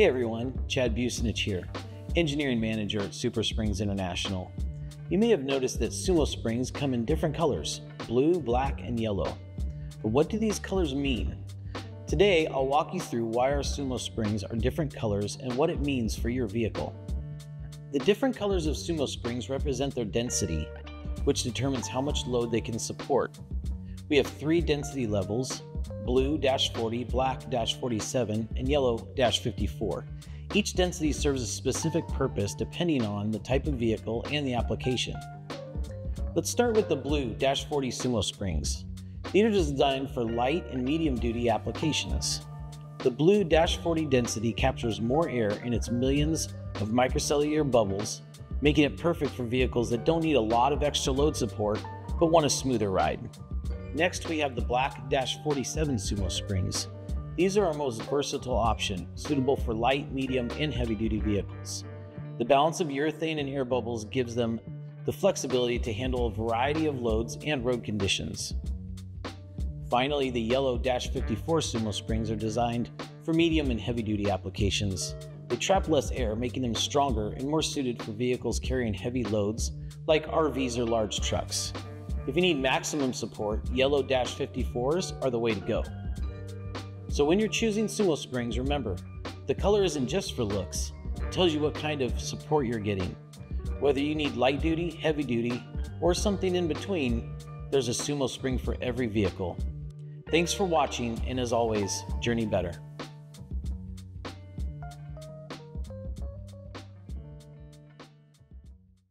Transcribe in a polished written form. Hey everyone, Chad Bussanich here, Engineering Manager at Super Springs International. You may have noticed that Sumo Springs come in different colors, blue, black, and yellow. But what do these colors mean? Today, I'll walk you through why our Sumo Springs are different colors and what it means for your vehicle. The different colors of Sumo Springs represent their density, which determines how much load they can support. We have three density levels: blue -40, black -47, and yellow -54. Each density serves a specific purpose depending on the type of vehicle and the application. Let's start with the blue -40 Sumo Springs. These are designed for light and medium-duty applications. The blue -40 density captures more air in its millions of microcellular bubbles, making it perfect for vehicles that don't need a lot of extra load support but want a smoother ride. Next, we have the black -47 Sumo Springs. These are our most versatile option, suitable for light, medium, and heavy-duty vehicles. The balance of urethane and air bubbles gives them the flexibility to handle a variety of loads and road conditions. Finally, the yellow -54 Sumo Springs are designed for medium and heavy-duty applications. They trap less air, making them stronger and more suited for vehicles carrying heavy loads like RVs or large trucks. If you need maximum support, yellow -54s are the way to go. So when you're choosing Sumo Springs, remember, the color isn't just for looks. It tells you what kind of support you're getting. Whether you need light duty, heavy duty, or something in between, there's a Sumo Spring for every vehicle. Thanks for watching, and as always, journey better.